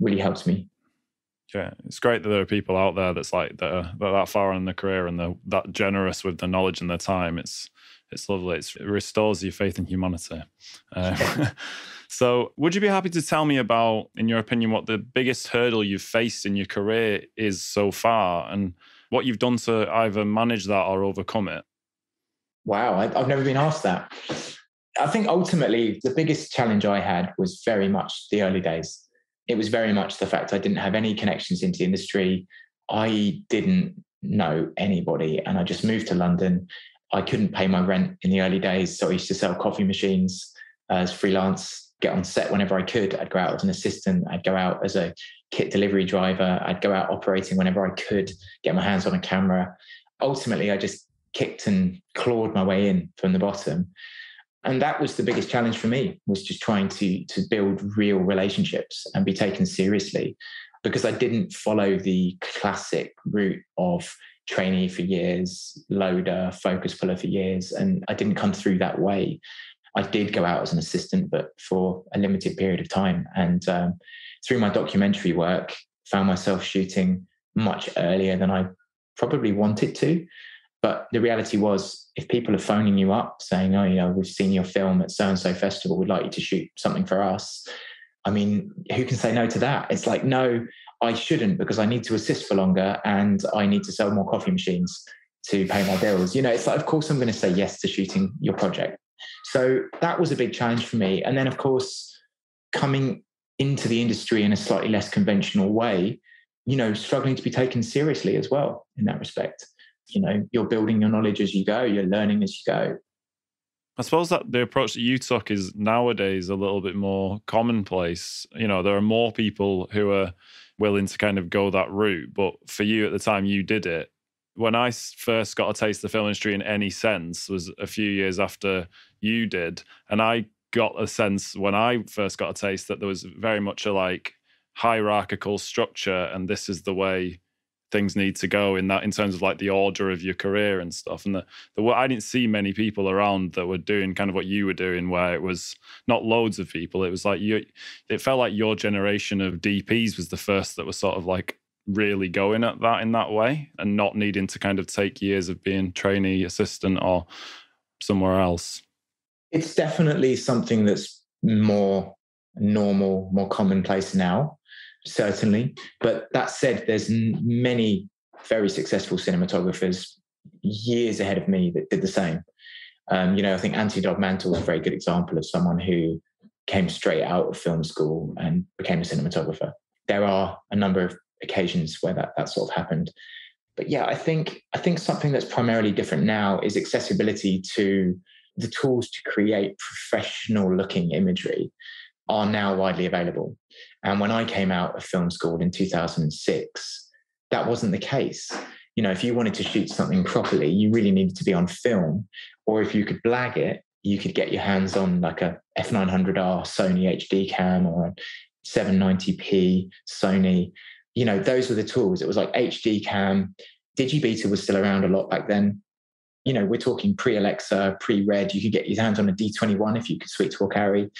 Yeah, it's great that there are people out there that are far in their career and they're that generous with their knowledge and their time. It's lovely. It restores your faith in humanity. So would you be happy to tell me about, in your opinion, what the biggest hurdle you've faced in your career is so far, and what you've done to either manage that or overcome it? Wow, I've never been asked that. I think ultimately the biggest challenge I had was very much the early days. It was very much the fact I didn't have any connections into the industry. I didn't know anybody and I just moved to London. I couldn't pay my rent in the early days. So I used to sell coffee machines as freelance, get on set whenever I could. I'd go out as an assistant. I'd go out as a kit delivery driver. I'd go out operating whenever I could, get my hands on a camera. Ultimately, I just kicked and clawed my way in from the bottom. And that was the biggest challenge for me, was just trying to build real relationships and be taken seriously, because I didn't follow the classic route of trainee for years, loader, focus puller for years. And I didn't come through that way. I did go out as an assistant, but for a limited period of time. And through my documentary work, found myself shooting much earlier than I probably wanted to. But the reality was, if people are phoning you up saying, oh, you know, we've seen your film at so-and-so festival, we'd like you to shoot something for us. I mean, who can say no to that? It's like, no, I shouldn't, because I need to assist for longer and I need to sell more coffee machines to pay my bills. You know, it's like, of course, I'm going to say yes to shooting your project. So that was a big challenge for me. And then, of course, coming into the industry in a slightly less conventional way, you know, struggling to be taken seriously as well in that respect. You know, you're building your knowledge as you go, you're learning as you go. I suppose that the approach that you took is nowadays a little bit more commonplace. You know, there are more people who are willing to kind of go that route. But for you at the time, you did it. When I first got a taste of the film industry in any sense was a few years after you did. And I got a sense when I first got a taste that there was very much a like hierarchical structure, and this is the way things need to go in that, in terms of like the order of your career and stuff. And I didn't see many people around that were doing kind of what you were doing, where it was not loads of people. It was like it felt like your generation of DPs was the first that was sort of like really going at that in that way, and not needing to kind of take years of being trainee, assistant, or somewhere else. It's definitely something that's more normal, more commonplace now. Certainly. But that said, there's many very successful cinematographers years ahead of me that did the same. You know, I think Anthony Dod Mantle is a very good example of someone who came straight out of film school and became a cinematographer. There are a number of occasions where that sort of happened. But yeah, I think something that's primarily different now is accessibility to the tools to create professional looking imagery are now widely available. And when I came out of film school in 2006, that wasn't the case. You know, if you wanted to shoot something properly, you really needed to be on film, or if you could blag it, you could get your hands on like a F900R Sony HD cam or a 790p Sony. You know, those were the tools. It was like HD cam. Digibeta was still around a lot back then. You know, we're talking pre-Alexa, pre-Red. You could get your hands on a D21 if you could sweet talk Arri.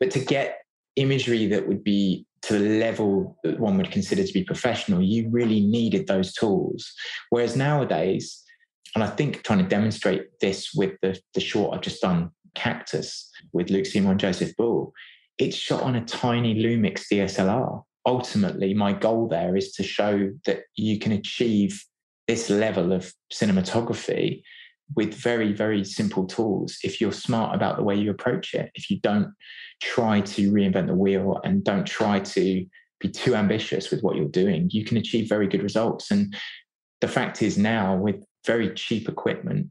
But to get imagery that would be to the level that one would consider to be professional, you really needed those tools. Whereas nowadays, and I think trying to demonstrate this with the short I've just done, Cactus, with Luke Seymour and Joseph Bull, it's shot on a tiny Lumix DSLR. Ultimately, my goal there is to show that you can achieve this level of cinematography with very, very simple tools if you're smart about the way you approach it. If you don't try to reinvent the wheel and don't try to be too ambitious with what you're doing, you can achieve very good results. And the fact is now, with very cheap equipment,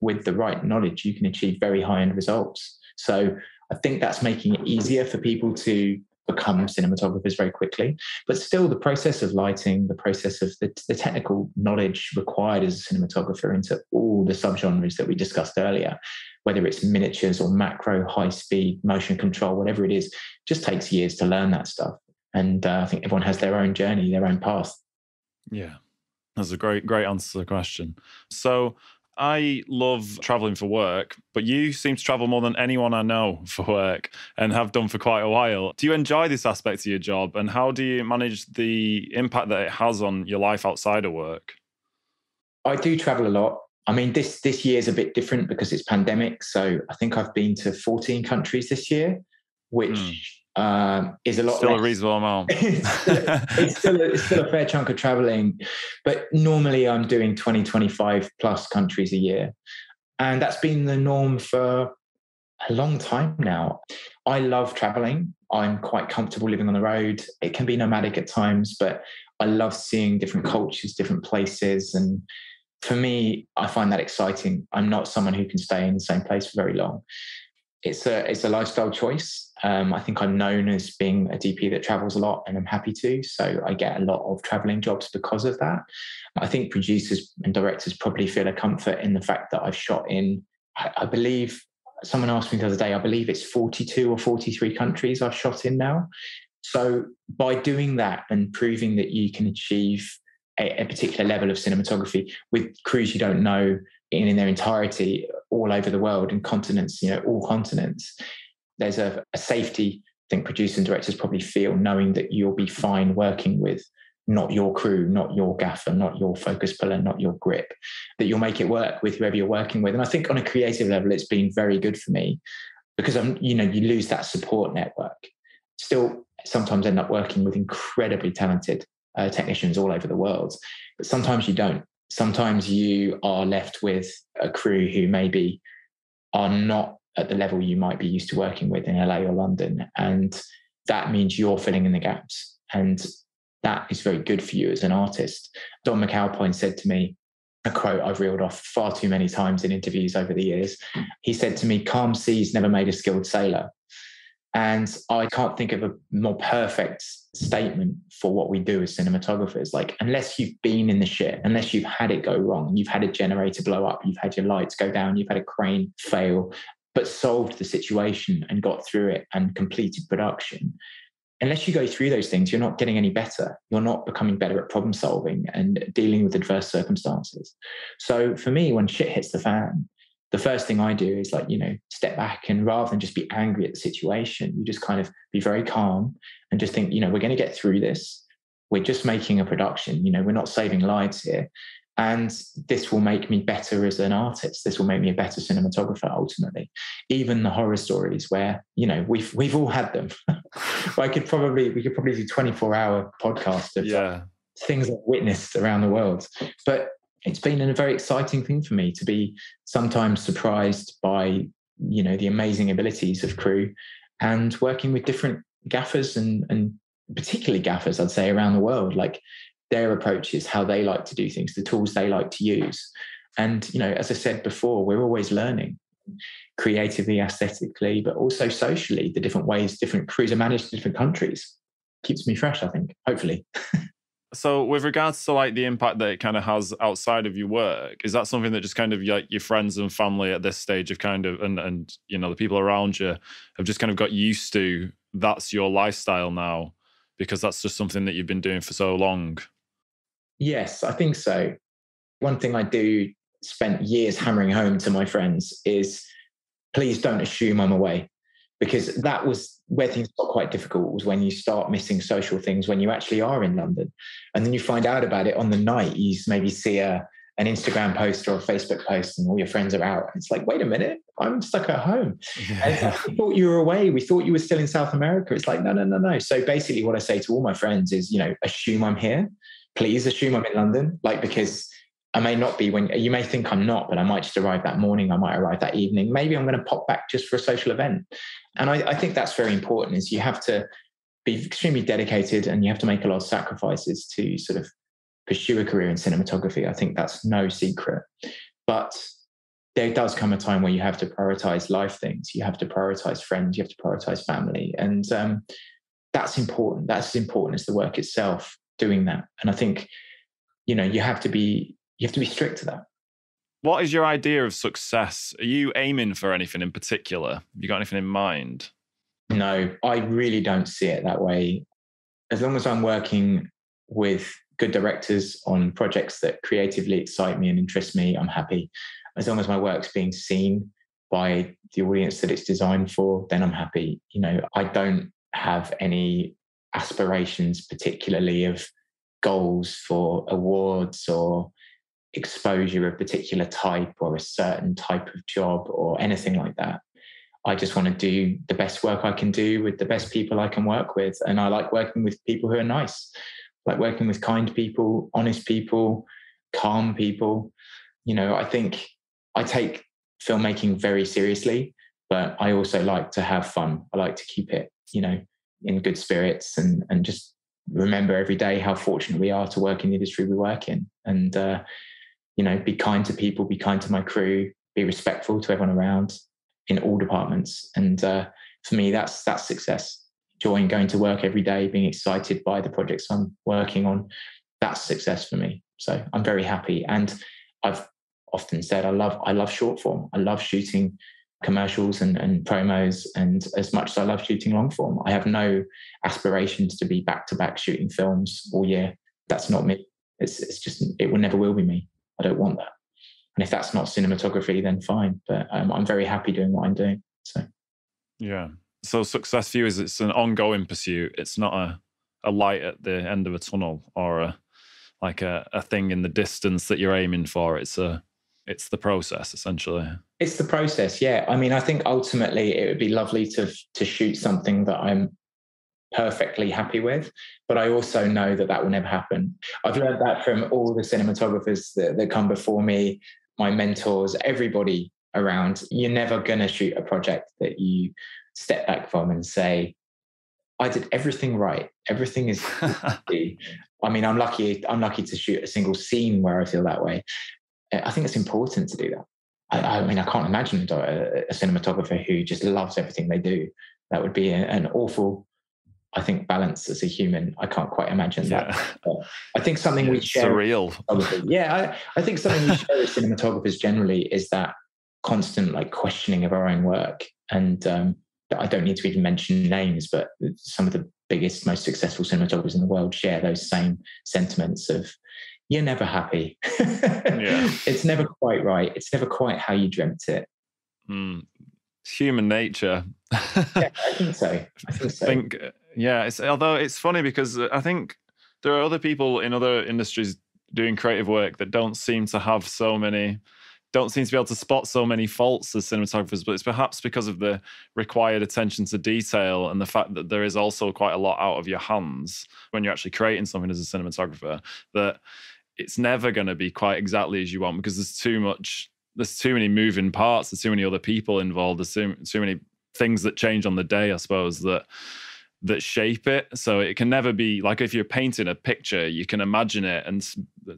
with the right knowledge, you can achieve very high-end results. So I think that's making it easier for people to become cinematographers very quickly. But still, the process of lighting, the process of the technical knowledge required as a cinematographer into all the subgenres that we discussed earlier, whether it's miniatures or macro, high speed, motion control, whatever it is, just takes years to learn that stuff. And I think everyone has their own journey, their own path. Yeah, that's a great answer to the question. So I love traveling for work, but you seem to travel more than anyone I know for work and have done for quite a while. Do you enjoy this aspect of your job, and how do you manage the impact that it has on your life outside of work? I do travel a lot. I mean, this year's a bit different because it's pandemic. So I think I've been to 14 countries this year, which is a lot. Still less. A reasonable amount. it's still a fair chunk of traveling, but normally I'm doing 20, 25 plus countries a year. And that's been the norm for a long time now. I love traveling. I'm quite comfortable living on the road. It can be nomadic at times, but I love seeing different cultures, different places. And for me, I find that exciting. I'm not someone who can stay in the same place for very long. It's a lifestyle choice. I think I'm known as being a DP that travels a lot, and I'm happy to. So I get a lot of traveling jobs because of that. I think producers and directors probably feel a comfort in the fact that I've shot in, I believe, someone asked me the other day, I believe it's 42 or 43 countries I've shot in now. So by doing that and proving that you can achieve a particular level of cinematography with crews you don't know in their entirety all over the world and continents, you know, all continents, there's a safety I think producers and directors probably feel, knowing that you'll be fine working with not your crew, not your gaffer, not your focus puller, not your grip, that you'll make it work with whoever you're working with. And I think on a creative level, it's been very good for me because I'm, you know, you lose that support network. Still sometimes end up working with incredibly talented technicians all over the world, but sometimes you don't. Sometimes you are left with a crew who maybe are not at the level you might be used to working with in LA or London. And that means you're filling in the gaps. And that is very good for you as an artist. Don McAlpine said to me, a quote I've reeled off far too many times in interviews over the years. He said to me, calm seas never made a skilled sailor. And I can't think of a more perfect statement for what we do as cinematographers. Like, unless you've been in the shit, unless you've had it go wrong, you've had a generator blow up, you've had your lights go down, you've had a crane fail, but solved the situation and got through it and completed production. Unless you go through those things, you're not getting any better. You're not becoming better at problem solving and dealing with adverse circumstances. So for me, when shit hits the fan, the first thing I do is, like, you know, step back, and rather than just be angry at the situation, you just kind of be very calm and just think, you know, we're going to get through this. We're just making a production, you know, we're not saving lives here. And this will make me better as an artist. This will make me a better cinematographer ultimately. Even the horror stories where, you know, we've all had them. we could probably do 24-hour podcast of things I've witnessed around the world. But it's been a very exciting thing for me to be sometimes surprised by, you know, the amazing abilities of crew and working with different gaffers and particularly gaffers, I'd say, around the world, like their approaches, how they like to do things, the tools they like to use. And, you know, as I said before, we're always learning creatively, aesthetically, but also socially, the different ways different crews are managed in different countries. Keeps me fresh, I think, hopefully. So with regards to, like, the impact that it kind of has outside of your work, is that something that just kind of, like, your friends and family at this stage have kind of, and you know, the people around you have just kind of got used to, that's your lifestyle now because that's just something that you've been doing for so long? Yes, I think so. One thing I do spent years hammering home to my friends is, please don't assume I'm away. Because that was where things got quite difficult, was when you start missing social things when you actually are in London. And then you find out about it on the night. You maybe see an Instagram post or a Facebook post and all your friends are out. It's like, wait a minute, I'm stuck at home. Yeah. We thought you were away. We thought you were still in South America. It's like, no. So basically what I say to all my friends is, you know, assume I'm here. Please assume I'm in London. Like, because I may not be when you may think I'm not, but I might just arrive that morning. I might arrive that evening. Maybe I'm going to pop back just for a social event. And I think that's very important, is you have to be extremely dedicated and you have to make a lot of sacrifices to sort of pursue a career in cinematography. I think that's no secret. But there does come a time where you have to prioritize life things. You have to prioritize friends. You have to prioritize family. And that's important. That's as important as the work itself, doing that. And I think, you know, you have to be strict to that. What is your idea of success? Are you aiming for anything in particular? Have you got anything in mind? No, I really don't see it that way. As long as I'm working with good directors on projects that creatively excite me and interest me, I'm happy. As long as my work's being seen by the audience that it's designed for, then I'm happy. You know, I don't have any aspirations, particularly of goals for awards or exposure of particular type or a certain type of job or anything like that. I just want to do the best work I can do with the best people I can work with. And I like working with people who are nice, like working with kind people, honest people, calm people. You know, I think I take filmmaking very seriously. But I also like to have fun. I like to keep it, you know, in good spirits and just remember every day how fortunate we are to work in the industry we work in. And, you know, be kind to people, be kind to my crew, be respectful to everyone around in all departments. And for me, that's success. Enjoying going to work every day, being excited by the projects I'm working on, that's success for me. So I'm very happy. And I've often said I love short form. I love shooting commercials and promos, and as much as I love shooting long form. I have no aspirations to be back-to-back shooting films all year. That's not me. It's just, it will never will be me. I don't want that. And if that's not cinematography, then fine. But I'm very happy doing what I'm doing. So, yeah. So success for you is it's an ongoing pursuit. It's not a light at the end of a tunnel or a thing in the distance that you're aiming for. It's the process, essentially. It's the process, yeah. I mean, I think ultimately it would be lovely to shoot something that I'm perfectly happy with, but I also know that will never happen. I've learned that from all the cinematographers that come before me, my mentors, everybody around. You're never going to shoot a project that you step back from and say, I did everything right. Everything is easy. I mean, I'm lucky to shoot a single scene where I feel that way. I think it's important to do that. I mean, I can't imagine a cinematographer who just loves everything they do. That would be an awful, I think, balance as a human. I can't quite imagine that. But I think something we share... Surreal. Yeah, I think something we share as cinematographers generally is that constant questioning of our own work. And I don't need to even mention names, but some of the biggest, most successful cinematographers in the world share those same sentiments of, you're never happy. Yeah. It's never quite right. It's never quite how you dreamt it. It's human nature. Yeah, I think so. Although it's funny because I think there are other people in other industries doing creative work that don't seem to be able to spot so many faults as cinematographers, but it's perhaps because of the required attention to detail and the fact that there is also quite a lot out of your hands when you're actually creating something as a cinematographer, that it's never going to be quite exactly as you want because there's too many moving parts, there's too many other people involved, there's too many things that change on the day, I suppose, that shape it. So it can never be like, if you're painting a picture, you can imagine it and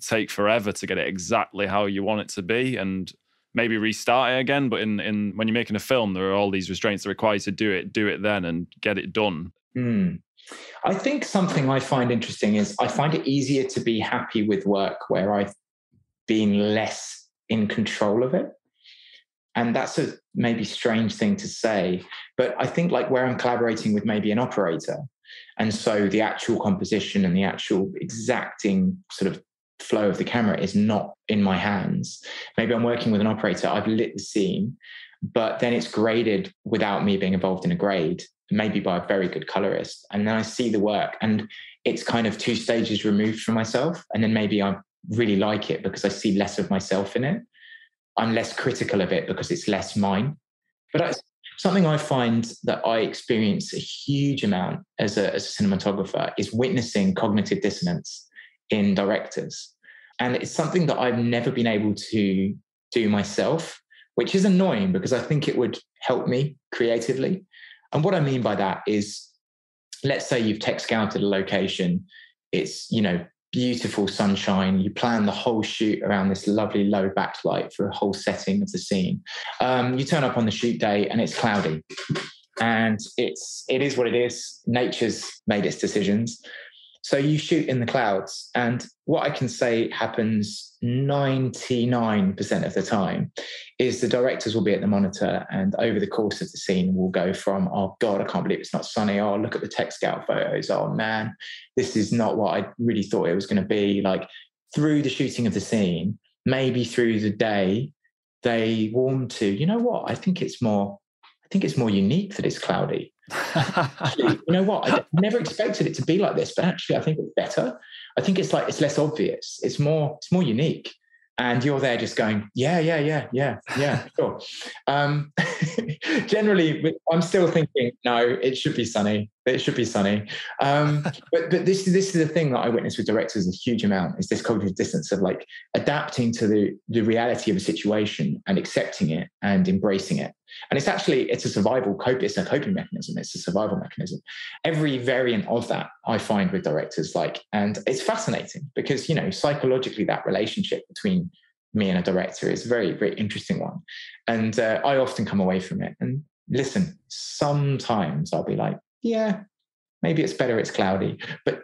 take forever to get it exactly how you want it to be and maybe restart it again. But in when you're making a film, there are all these restraints that require you to do it then and get it done. I think something I find interesting is I find it easier to be happy with work where I've been less in control of it. And that's a maybe strange thing to say, but I think where I'm collaborating with maybe an operator, and so the actual composition and the actual exacting sort of flow of the camera is not in my hands. Maybe I'm working with an operator, I've lit the scene, but then it's graded without me being involved in a grade, maybe by a very good colorist. And then I see the work and it's kind of two stages removed from myself. And then maybe I really like it because I see less of myself in it. I'm less critical of it because it's less mine. But that's something I find that I experience a huge amount as a cinematographer is witnessing cognitive dissonance in directors. And it's something that I've never been able to do myself, which is annoying because I think it would help me creatively. And what I mean by that is, let's say you've tech scouted a location. It's, beautiful sunshine. You plan the whole shoot around this lovely low backlight for a whole setting of the scene. You turn up on the shoot day and it's cloudy, and it is what it is. Nature's made its decisions. So you shoot in the clouds, and what I can say happens 99% of the time is the directors will be at the monitor, and over the course of the scene will go from, oh God, I can't believe it's not sunny. Oh, look at the tech scout photos. Oh man, this is not what I really thought it was going to be. Through the shooting of the scene, maybe through the day, they warm to, you know what? I think it's more unique that it's cloudy. Actually, you know what? I never expected it to be like this, but actually I think it's better. I think it's it's less obvious. It's more unique. And you're there just going, yeah, sure. Generally, I'm still thinking, no, it should be sunny. It should be sunny. But this is the thing that I witness with directors a huge amount, is this cognitive dissonance of like adapting to the reality of a situation and accepting it and embracing it. And it's actually, it's a survival cope. It's a coping mechanism. It's a survival mechanism. Every variant of that I find with directors, like, and it's fascinating because, you know, psychologically that relationship between me and a director is a very, very interesting one. And I often come away from it and listen, sometimes I'll be like, yeah, maybe it's better it's cloudy, but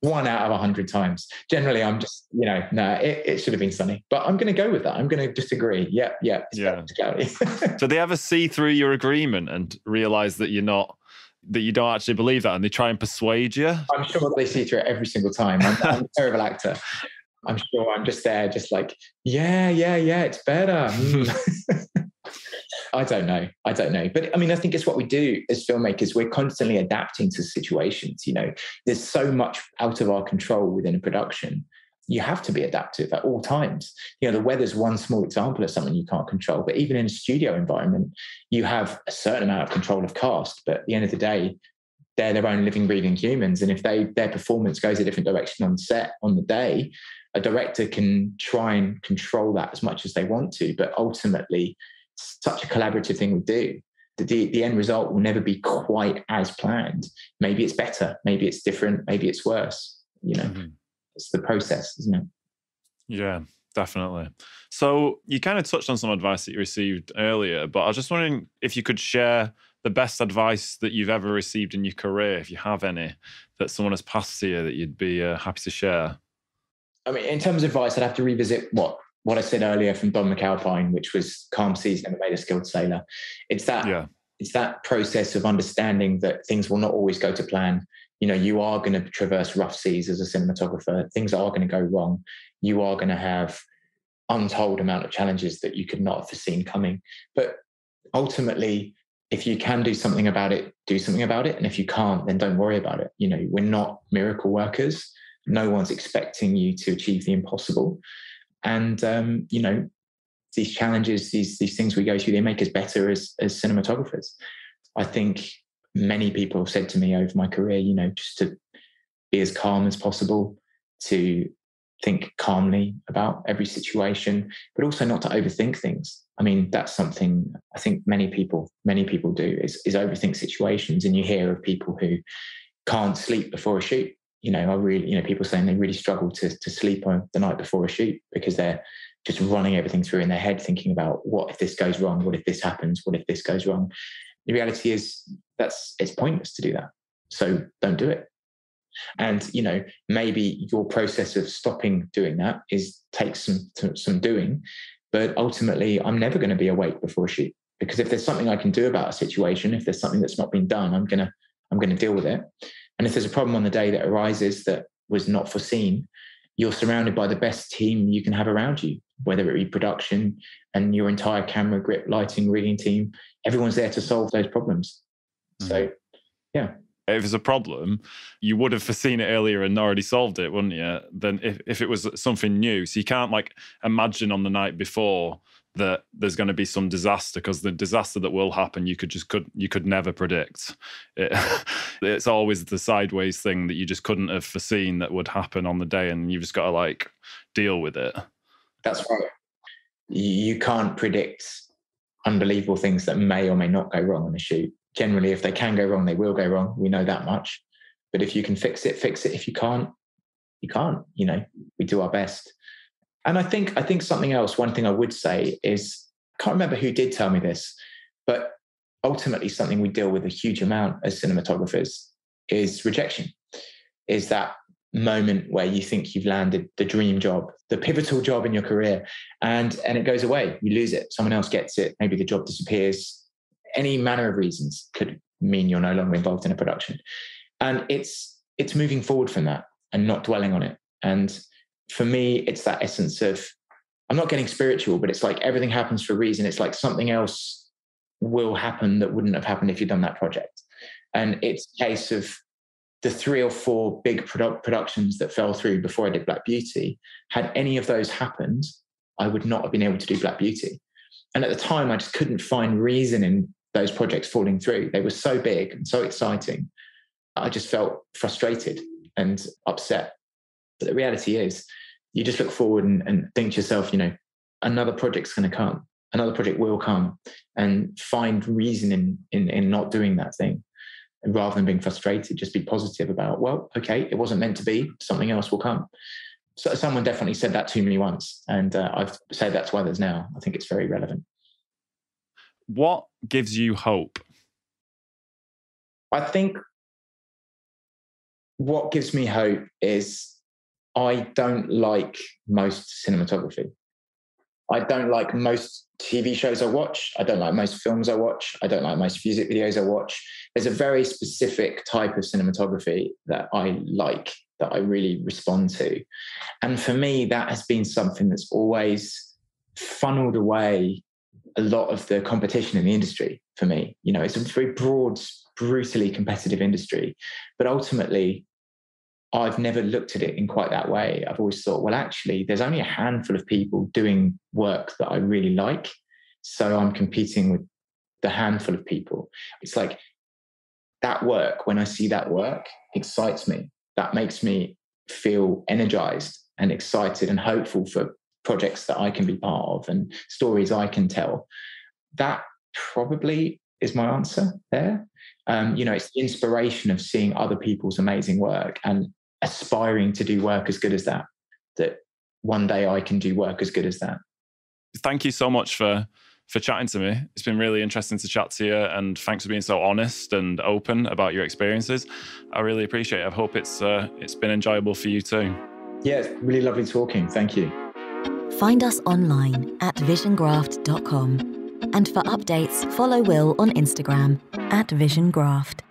1 out of 100 times. Generally, I'm just, you know, no, it should have been sunny, but I'm going to go with that. I'm going to disagree. Yeah, it's cloudy. So they ever see through your agreement and realize that you're not, that you don't actually believe that, and they try and persuade you? I'm sure they see through it every single time. I'm a terrible actor. I'm sure I'm just there, just like, yeah, it's better. I don't know. But I mean, I think it's what we do as filmmakers. We're constantly adapting to situations. You know, there's so much out of our control within a production. You have to be adaptive at all times. You know, the weather's one small example of something you can't control. But even in a studio environment, you have a certain amount of control of cast. But at the end of the day, they're their own living, breathing humans. And if their performance goes a different direction on set on the day, a director can try and control that as much as they want to. But ultimately, such a collaborative thing we do, the end result will never be quite as planned. Maybe it's better, maybe it's different, maybe it's worse. You know, It's the process, isn't it? Yeah, definitely. So you kind of touched on some advice that you received earlier, but I was just wondering if you could share the best advice that you've ever received in your career, if you have any, that someone has passed to you that you'd be happy to share. I mean, in terms of advice, I'd have to revisit what I said earlier from Don McAlpine, which was calm seas never made a skilled sailor. It's that, It's that process of understanding that things will not always go to plan. You know, you are going to traverse rough seas as a cinematographer. Things are going to go wrong. You are going to have untold amount of challenges that you could not have foreseen coming. But ultimately, if you can do something about it, do something about it. And if you can't, then don't worry about it. You know, we're not miracle workers. No one's expecting you to achieve the impossible. And, you know, these challenges, these things we go through, they make us better as cinematographers. I think many people have said to me over my career, you know, just to be as calm as possible, to think calmly about every situation, but also not to overthink things. I mean, that's something I think many people do is overthink situations. And you hear of people who can't sleep before a shoot. You know, people saying they really struggle to sleep on the night before a shoot because they're just running everything through in their head, thinking about what if this goes wrong? What if this happens? What if this goes wrong? The reality is it's pointless to do that. So don't do it. And, you know, maybe your process of stopping doing that is take some doing, but ultimately I'm never going to be awake before a shoot because if there's something I can do about a situation, if there's something that's not been done, I'm going to deal with it. And if there's a problem on the day that arises that was not foreseen, you're surrounded by the best team you can have around you, whether it be production and your entire camera, grip, lighting, rigging team. Everyone's there to solve those problems. So, yeah. If it's a problem, you would have foreseen it earlier and already solved it, wouldn't you? Then if it was something new. So you can't like imagine on the night before that there's going to be some disaster, because the disaster that will happen, you could never predict. It's always the sideways thing that you just couldn't have foreseen that would happen on the day, and you've just got to like deal with it. That's right. You can't predict unbelievable things that may or may not go wrong on a shoot. Generally, if they can go wrong, they will go wrong. We know that much. But if you can fix it, fix it. If you can't, you can't. You know, we do our best. And I think something else, one thing I would say is, I can't remember who did tell me this, but ultimately something we deal with a huge amount as cinematographers is rejection, is that moment where you think you've landed the dream job, the pivotal job in your career, and it goes away, you lose it, someone else gets it, maybe the job disappears. Any manner of reasons could mean you're no longer involved in a production. And it's moving forward from that and not dwelling on it. And for me, it's that essence of, I'm not getting spiritual, but it's like everything happens for a reason. It's like something else will happen that wouldn't have happened if you'd done that project. And it's a case of the 3 or 4 big productions that fell through before I did Black Beauty. Had any of those happened, I would not have been able to do Black Beauty. And at the time, I just couldn't find reason in those projects falling through. They were so big and so exciting. I just felt frustrated and upset. But the reality is, you just look forward and think to yourself, you know, another project's going to come. Another project will come, and find reason in not doing that thing. And rather than being frustrated, just be positive about, well, okay, it wasn't meant to be, something else will come. So someone definitely said that to me once, and I've said that to others now. I think it's very relevant. What gives you hope? I think what gives me hope is I don't like most cinematography. I don't like most TV shows I watch. I don't like most films I watch. I don't like most music videos I watch. There's a very specific type of cinematography that I like, that I really respond to. And for me, that has been something that's always funneled away a lot of the competition in the industry for me. You know, it's a very broad, brutally competitive industry. But ultimately, I've never looked at it in quite that way. I've always thought, well, actually, there's only a handful of people doing work that I really like. So I'm competing with the handful of people. It's like that work, when I see that work, excites me. That makes me feel energized and excited and hopeful for projects that I can be part of and stories I can tell. That probably is my answer there. You know, it's the inspiration of seeing other people's amazing work and aspiring to do work as good as that, that one day I can do work as good as that. Thank you so much for chatting to me. It's been really interesting to chat to you, and thanks for being so honest and open about your experiences. I really appreciate it. I hope it's been enjoyable for you too. Yeah, it's really lovely talking. Thank you. Find us online at visiongraft.com. And for updates, follow Will on Instagram at visiongraft.